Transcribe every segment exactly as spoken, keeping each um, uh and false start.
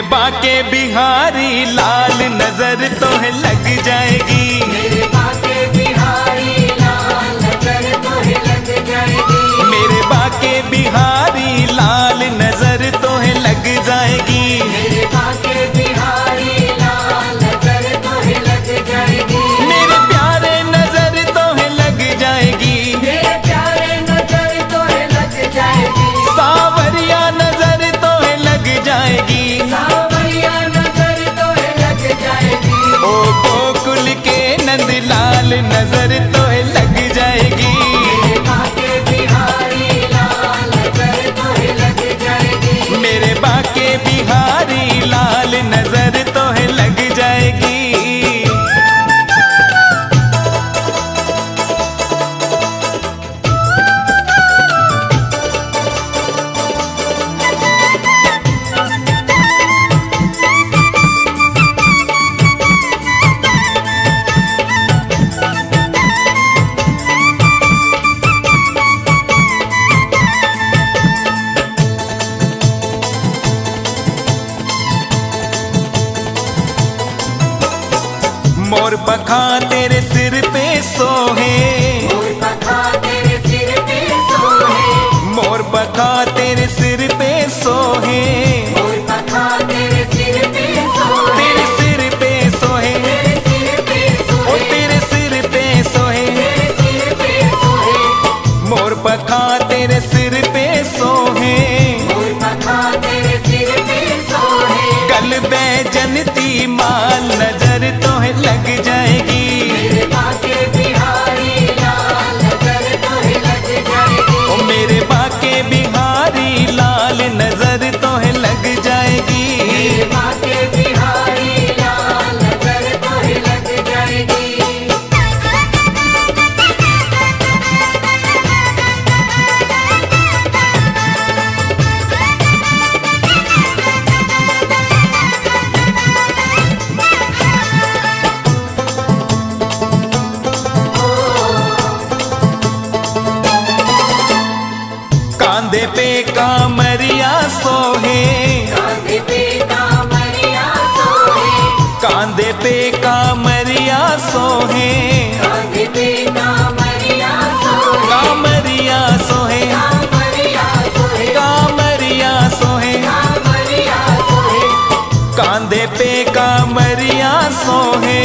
मेरे बांके बिहारी लाल नजर तो है लग जाएगी, मेरे बांके बिहारी लाल नजर तो है लग जाएगी, मेरे बांके बिहारी लाल नजर तो है लग जाएगी, मेरे बांके बिहारी लाल नजर तो है लग जाएगी, मेरे प्यारे नजर तो है लग जाएगी, मेरे प्यारे नजर तो है लग जाएगी, सावरिया नजर तो है लग जाएगी, लाल नजर तो है लग जाएगी, मेरे बांके बिहारी लाल नजर तो है लग जाएगी, मेरे बांके बिहारी लाल नजर तो है लग जाएगी। मोर पखा तेरे सिर पे सोहे, मोर पखा तेरे सिर पे सोहे, मोर पखा तेरे सिर पे सोहे, मोर पखा तेरे सिर पे सोहे, तेरे सिर पे सोहे, ओ तेरे सिर पे सोहे, मोर पखा तेरे सिर पे सोहे, मोर पखा तेरे सिर पे सोहे, कल बैजनती माल नजर तो है लग जाएगी, मेरे बांके बिहारी लाल नजर तो है लग जाएगी, ओ मेरे बांके बिहारी लाल नजर तो है लग जाएगी, मेरे बांके बिहारी लाल नजर तो है लग जाएगी। कांधे पे कामरिया सोहे, कांधे पे कामरिया सोहे, कांधे पे कामरिया सोहे, कांधे पे कामरिया सोहे, कामरिया सोहे, कामरिया सोहे, कामरिया सोहे, कांधे पे कामरिया सोहे,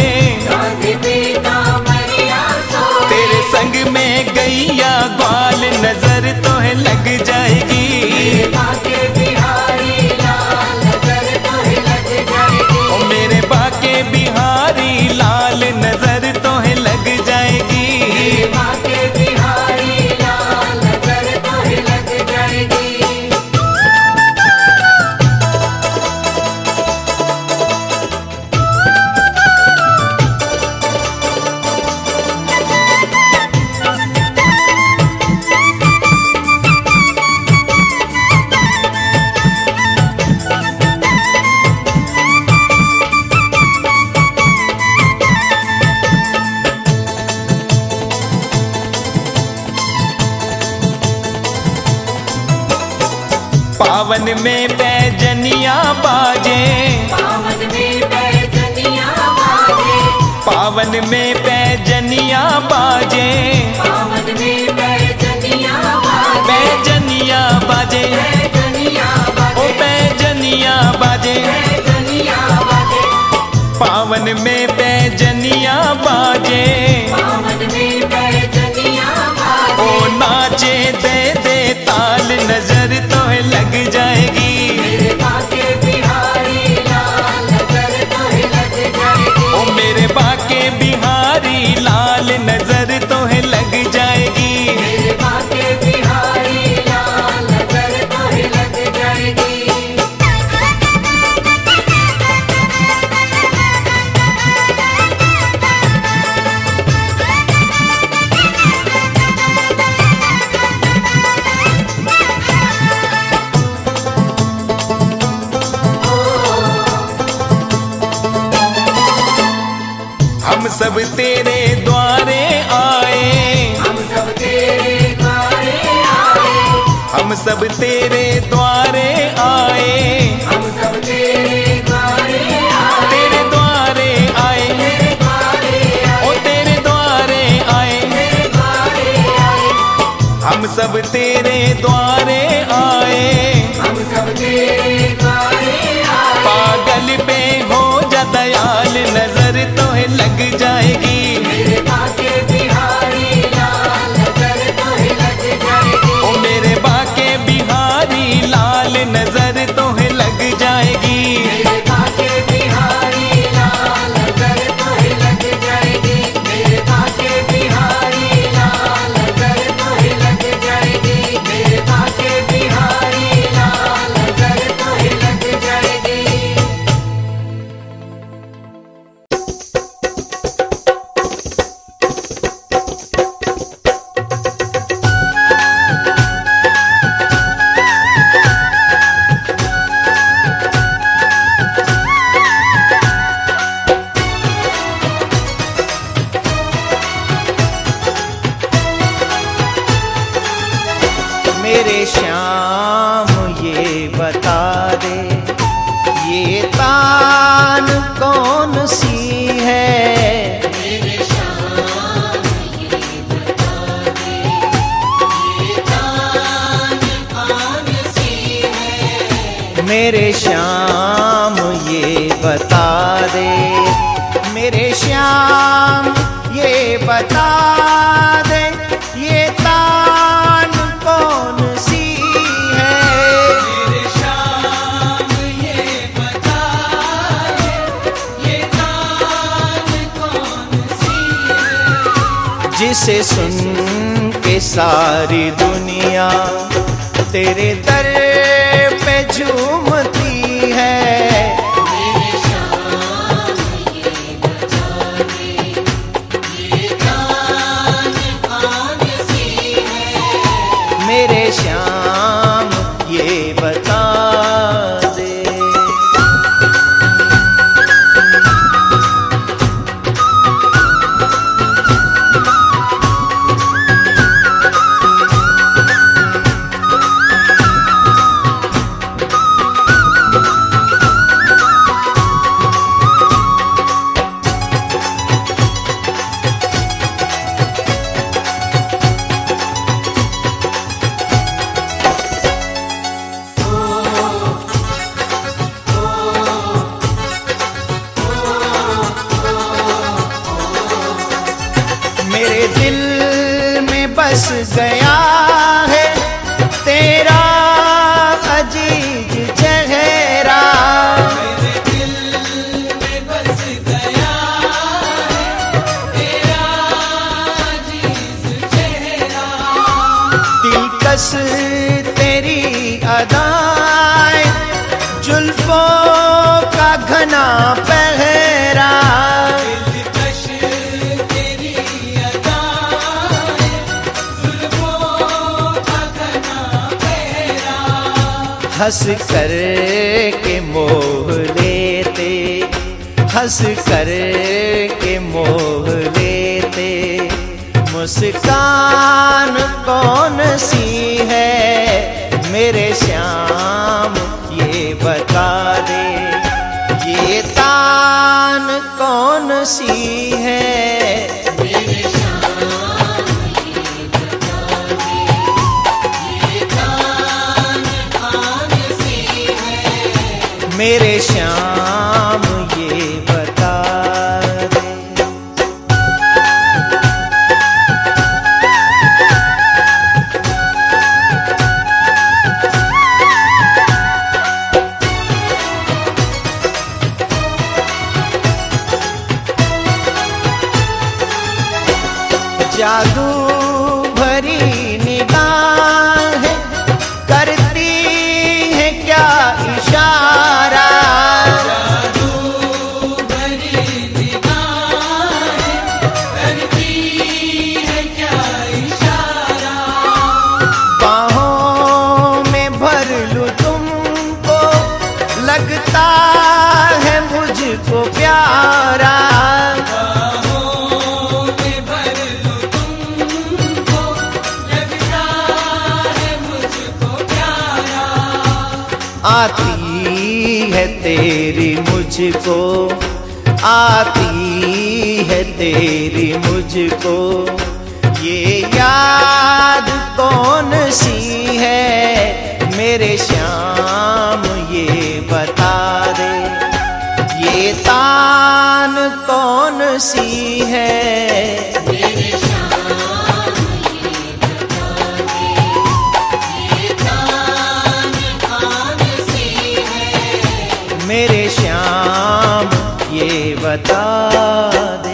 कांधे पे कामरिया सोहे, तेरे संग में गैया ग्वाल नजर तो है लग जाएगी, मेरे बांके बिहारी लाल नजर तो है लग जाएगी, ओ मेरे बांके बिहारी लाल नजर तो है लग जाएगी, मेरे बांके बिहारी लाल नजर तो है लग जाएगी। पावन में पैजनिया बाजे, पावन में पैजनिया बाजे, पावन में पैजनिया बाजे, पावन में पैजनिया बाजे, पैजनिया बाजे, पैजनिया बाजे, ओ पैजनिया बाजे, पैजनिया बाजे, पावन में पैजनिया बाजे, पावन में पैजनिया बाजे, ओ नाचे दे दे ताल नजर तो है लग जाएगी, मेरे बांके बिहारी लाल नजर तो है लग जाएगी, ओ मेरे बांके बिहारी लाल नजर तो है लग जाएगी, मेरे बांके बिहारी लाल नजर तो है लग जाएगी। हम सब तेरे द्वारे आए, हम सब तेरे द्वारे आए, हम सब तेरे द्वारे आए, हम सब तेरे हम सब तेरे द्वारे आए, हम सब तेरे द्वारे आए। पागल पे हो जा दयाल, नजर तो है लग जाएगी। मेरे बांके बिहारी लाल, नजर तो है लग जाएगी। ओ मेरे बांके बिहारी लाल, नजर तो है लग जाएगी। मेरे बांके बिहारी लाल, नजर तो है लग जाएगी। मेरे बांके बिहारी लाल, नजर तो है लग जाएगी। मेरे बांके बिहारी लाल, नजर तो है लग जाएगी। मेरे श्याम ये बता दे, ये तान कौन सी है? मेरे श्याम ये बता दे, ये तान कौन सी है? मेरे श्याम ये बता दे, मेरे श्याम ये बता दे, ये जिसे सुन के सारी दुनिया तेरे दर पे झूमती है। मेरे श्याम ये बता दे, ये तान कौन सी है? मेरे श्याम ये बता दे। बस गया है तेरा अजीज चेहरा। मेरे दिल में बस गया है तेरा अजीज चेहरा। दिलकश तेरी अदाएं, जुल्फों का घना पहरा। हंस कर के मोह लेते, हंस कर के मोह लेते, मुस्कान कौन सी है? मेरे श्याम ये बता दे, ये तान कौन सी है? मेरे श्याम ये बता दे। जादू भरी निगाहें करती है क्या इशारा? लगता है मुझको प्यारा, बाहों में भर लूं तुमको, लगता है मुझको प्यारा। आती है तेरी मुझको, आती है तेरी मुझको ये याद तो बसी है। मेरे श्याम ये बता दे,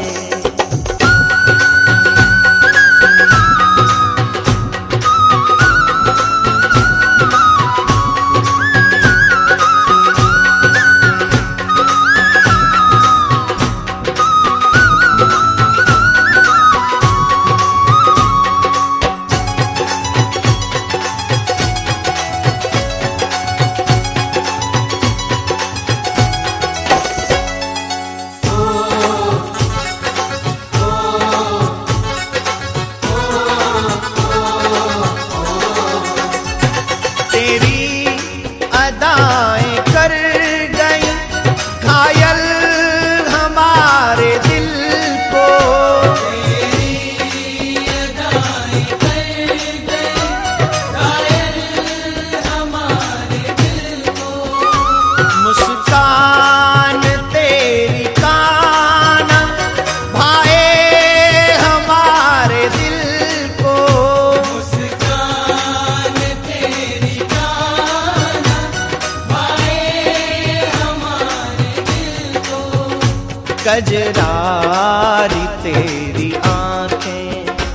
कजरारी तेरी आंखें,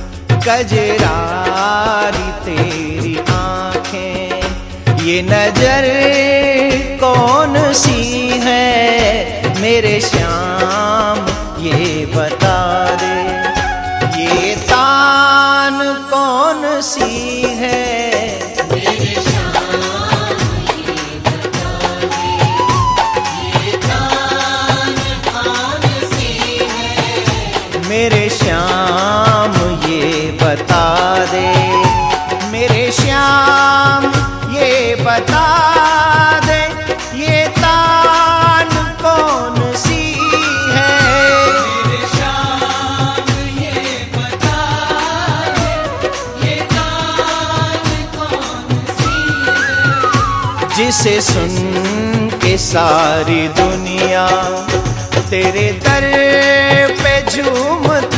कजरारी तेरी आंखें, ये नजर कौन सी है। मेरे श्याम ये बता दे, ये तान कौन सी है। मेरे श्याम ये बता दे, मेरे श्याम ये बता दे, ये तान कौन सी है। मेरे श्याम ये बता दे, ये तान कौन सी है। जिसे सुन के सारी दुनिया तेरे दर पे झूम